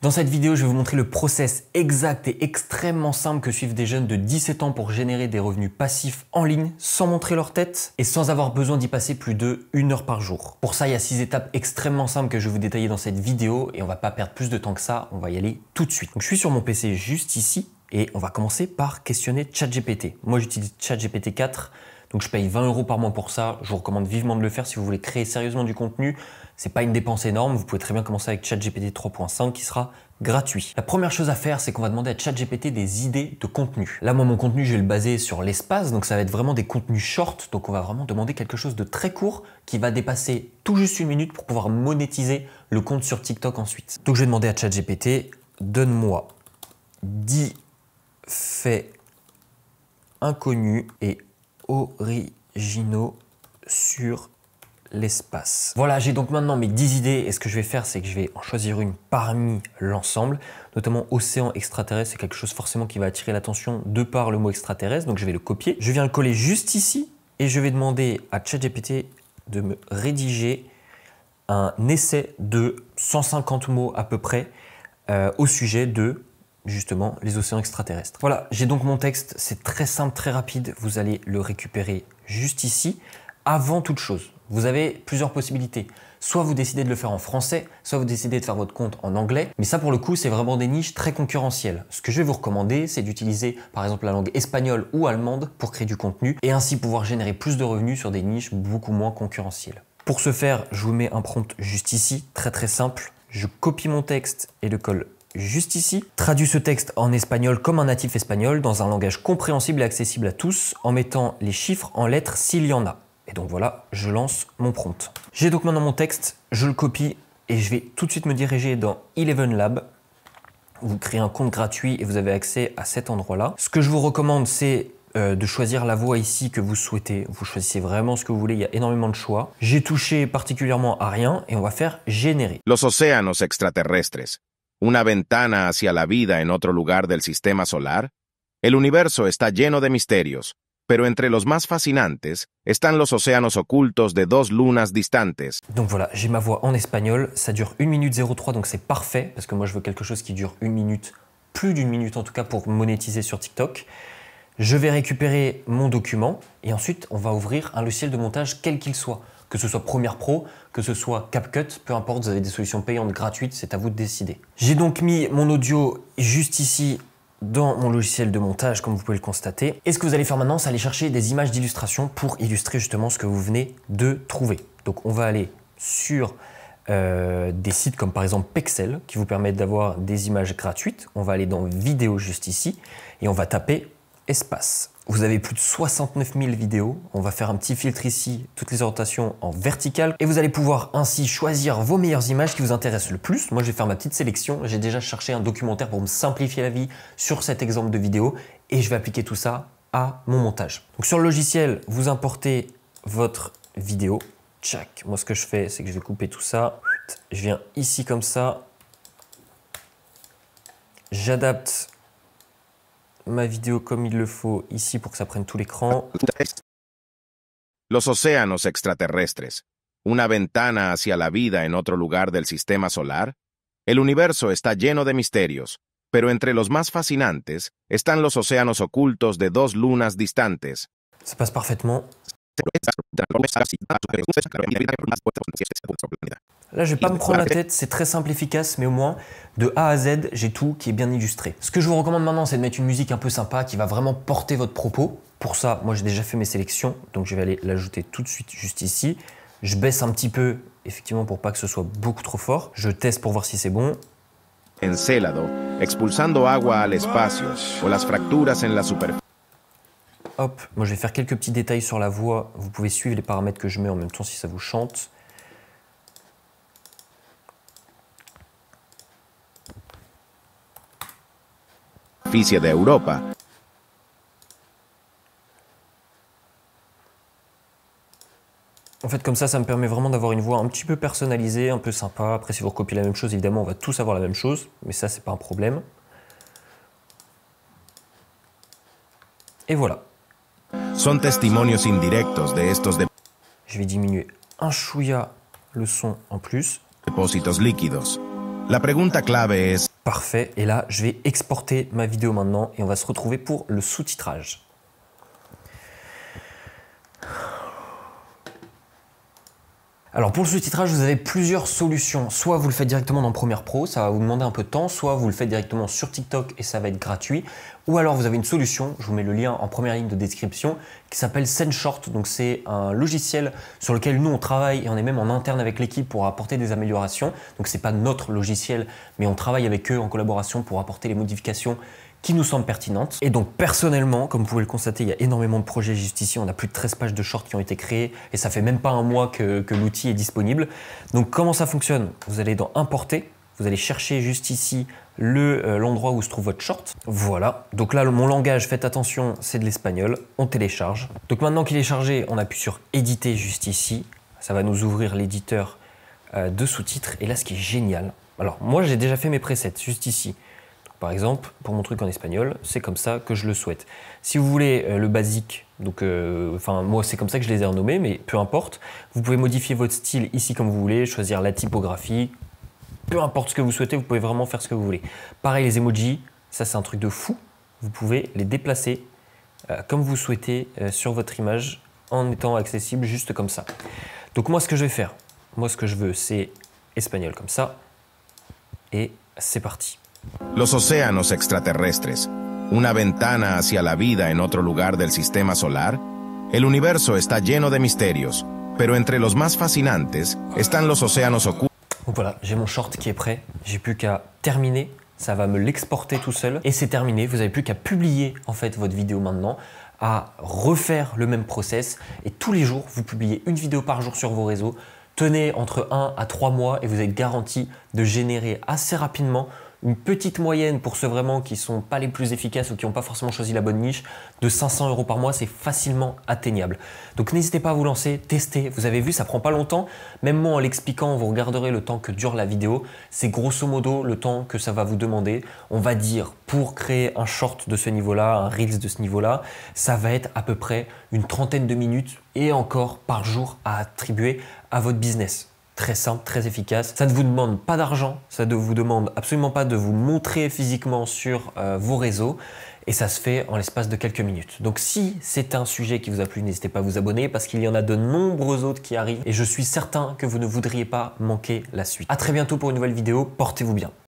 Dans cette vidéo, je vais vous montrer le process exact et extrêmement simple que suivent des jeunes de 17 ans pour générer des revenus passifs en ligne sans montrer leur tête et sans avoir besoin d'y passer plus de 1 heure par jour. Pour ça, il y a 6 étapes extrêmement simples que je vais vous détailler dans cette vidéo et on va pas perdre plus de temps que ça, on va y aller tout de suite. Donc, je suis sur mon PC juste ici et on va commencer par questionner ChatGPT. Moi, j'utilise ChatGPT 4. Donc je paye 20 € par mois pour ça, je vous recommande vivement de le faire si vous voulez créer sérieusement du contenu. C'est pas une dépense énorme, vous pouvez très bien commencer avec ChatGPT 3.5 qui sera gratuit. La première chose à faire, c'est qu'on va demander à ChatGPT des idées de contenu. Là, moi, mon contenu, je vais le baser sur l'espace, donc ça va être vraiment des contenus short, donc on va vraiment demander quelque chose de très court qui va dépasser tout juste 1 minute pour pouvoir monétiser le compte sur TikTok ensuite. Donc je vais demander à ChatGPT, donne-moi 10 faits inconnus et originaux sur l'espace. Voilà, j'ai donc maintenant mes 10 idées et ce que je vais faire, c'est que je vais en choisir une parmi l'ensemble, notamment océan extraterrestre, c'est quelque chose forcément qui va attirer l'attention de par le mot extraterrestre, donc je vais le copier. Je viens le coller juste ici et je vais demander à ChatGPT de me rédiger un essai de 150 mots à peu près au sujet de justement les océans extraterrestres. Voilà, j'ai donc mon texte, c'est très simple, très rapide, vous allez le récupérer juste ici. Avant toute chose, vous avez plusieurs possibilités. Soit vous décidez de le faire en français, soit vous décidez de faire votre compte en anglais. Mais ça, pour le coup, c'est vraiment des niches très concurrentielles. Ce que je vais vous recommander, c'est d'utiliser par exemple la langue espagnole ou allemande pour créer du contenu et ainsi pouvoir générer plus de revenus sur des niches beaucoup moins concurrentielles. Pour ce faire, je vous mets un prompt juste ici, très très simple. Je copie mon texte et le colle juste ici, traduis ce texte en espagnol comme un natif espagnol dans un langage compréhensible et accessible à tous en mettant les chiffres en lettres s'il y en a. Et donc voilà, je lance mon prompt. J'ai donc maintenant mon texte, je le copie et je vais tout de suite me diriger dans ElevenLab. Vous créez un compte gratuit et vous avez accès à cet endroit-là. Ce que je vous recommande, c'est de choisir la voix ici que vous souhaitez. Vous choisissez vraiment ce que vous voulez, il y a énormément de choix. J'ai touché particulièrement à rien et on va faire générer. Los océanos extraterrestres. Una ventana hacia la vida en otro lugar del sistema solar? El universo está lleno de misterios, pero entre los más fascinantes están los océanos ocultos de 2 lunas distantes. Donc voilà, j'ai ma voix en espagnol, ça dure 1 minute 03, donc c'est parfait, parce que moi je veux quelque chose qui dure 1 minute, plus d'1 minute en tout cas, pour monétiser sur TikTok. Je vais récupérer mon document et ensuite on va ouvrir un logiciel de montage quel qu'il soit. Que ce soit Premiere Pro, que ce soit CapCut, peu importe, vous avez des solutions payantes, gratuites, c'est à vous de décider. J'ai donc mis mon audio juste ici dans mon logiciel de montage, comme vous pouvez le constater. Et ce que vous allez faire maintenant, c'est aller chercher des images d'illustration pour illustrer justement ce que vous venez de trouver. Donc on va aller sur des sites comme par exemple Pexels, qui vous permettent d'avoir des images gratuites. On va aller dans vidéo juste ici et on va taper espace. Vous avez plus de 69 000 vidéos. On va faire un petit filtre ici, toutes les orientations en verticale. Et vous allez pouvoir ainsi choisir vos meilleures images qui vous intéressent le plus. Moi, je vais faire ma petite sélection. J'ai déjà cherché un documentaire pour me simplifier la vie sur cet exemple de vidéo. Et je vais appliquer tout ça à mon montage. Donc sur le logiciel, vous importez votre vidéo. Tchac. Moi, ce que je fais, c'est que je vais couper tout ça. Je viens ici comme ça. J'adapte ma vidéo comme il le faut ici pour que ça prenne tout l'écran. Los océanos extraterrestres, una ventana hacia la vida en otro lugar del sistema solar. El universo está lleno de misterios, pero entre los más fascinantes están los océanos ocultos de 2 lunas distantes. Ça passe parfaitement. Là, je vais pas me prendre la tête, c'est très simple, efficace, mais au moins de A à Z, j'ai tout qui est bien illustré. Ce que je vous recommande maintenant, c'est de mettre une musique un peu sympa qui va vraiment porter votre propos. Pour ça, moi j'ai déjà fait mes sélections, donc je vais aller l'ajouter tout de suite juste ici. Je baisse un petit peu, effectivement, pour pas que ce soit beaucoup trop fort. Je teste pour voir si c'est bon. Encélado, expulsando agua al espacio o las fracturas en la superficie. Hop, moi je vais faire quelques petits détails sur la voix. Vous pouvez suivre les paramètres que je mets en même temps si ça vous chante. Superficie de Europa. En fait, comme ça, ça me permet vraiment d'avoir une voix un petit peu personnalisée, un peu sympa. Après, si vous recopiez la même chose, évidemment, on va tous avoir la même chose, mais ça, c'est pas un problème. Et voilà. Son testimonios indirectos de estos. Je vais diminuer un chouïa le son en plus. Depósitos líquidos. La pregunta clave es Parfait. Et là, je vais exporter ma vidéo maintenant et on va se retrouver pour le sous-titrage. Alors pour le sous-titrage, vous avez plusieurs solutions. Soit vous le faites directement dans Premiere Pro, ça va vous demander un peu de temps. Soit vous le faites directement sur TikTok et ça va être gratuit. Ou alors vous avez une solution, je vous mets le lien en première ligne de description, qui s'appelle SendShort. Donc c'est un logiciel sur lequel nous on travaille et on est même en interne avec l'équipe pour apporter des améliorations. Donc c'est pas notre logiciel, mais on travaille avec eux en collaboration pour apporter les modifications qui nous semblent pertinentes. Et donc personnellement, comme vous pouvez le constater, il y a énormément de projets juste ici. On a plus de 13 pages de shorts qui ont été créées et ça fait même pas un mois que l'outil est disponible. Donc comment ça fonctionne? Vous allez dans Importer, vous allez chercher juste ici l'endroit où se trouve votre short. Voilà, donc là mon langage, faites attention, c'est de l'espagnol, on télécharge. Donc maintenant qu'il est chargé, on appuie sur Éditer juste ici. Ça va nous ouvrir l'éditeur de sous-titres. Et là ce qui est génial, alors moi j'ai déjà fait mes presets juste ici. Par exemple, pour mon truc en espagnol, c'est comme ça que je le souhaite. Si vous voulez le basique, donc, moi c'est comme ça que je les ai renommés, mais peu importe. Vous pouvez modifier votre style ici comme vous voulez, choisir la typographie, peu importe ce que vous souhaitez, vous pouvez vraiment faire ce que vous voulez. Pareil, les emojis, ça c'est un truc de fou. Vous pouvez les déplacer comme vous souhaitez sur votre image en étant accessible juste comme ça. Donc moi ce que je vais faire, moi ce que je veux c'est espagnol comme ça et c'est parti. Los océanos extraterrestres, una ventana hacia la vida en otro lugar del sistema solar. El universo está lleno de misterios, pero entre los más fascinantes están los océanos ocultos. Donc voilà, j'ai mon short qui est prêt, j'ai plus qu'à terminer, ça va me l'exporter tout seul et c'est terminé, vous n'avez plus qu'à publier en fait votre vidéo maintenant, à refaire le même process et tous les jours vous publiez une vidéo par jour sur vos réseaux, tenez entre 1 à 3 mois et vous êtes garanti de générer assez rapidement une petite moyenne pour ceux vraiment qui ne sont pas les plus efficaces ou qui n'ont pas forcément choisi la bonne niche, de 500 € par mois, c'est facilement atteignable. Donc n'hésitez pas à vous lancer, testez. Vous avez vu, ça prend pas longtemps. Même moi, en l'expliquant, vous regarderez le temps que dure la vidéo. C'est grosso modo le temps que ça va vous demander. On va dire, pour créer un short de ce niveau-là, un Reels de ce niveau-là, ça va être à peu près une trentaine de minutes et encore par jour à attribuer à votre business. Très simple, très efficace. Ça ne vous demande pas d'argent, ça ne vous demande absolument pas de vous montrer physiquement sur vos réseaux et ça se fait en l'espace de quelques minutes. Donc si c'est un sujet qui vous a plu, n'hésitez pas à vous abonner parce qu'il y en a de nombreux autres qui arrivent et je suis certain que vous ne voudriez pas manquer la suite. À très bientôt pour une nouvelle vidéo, portez-vous bien.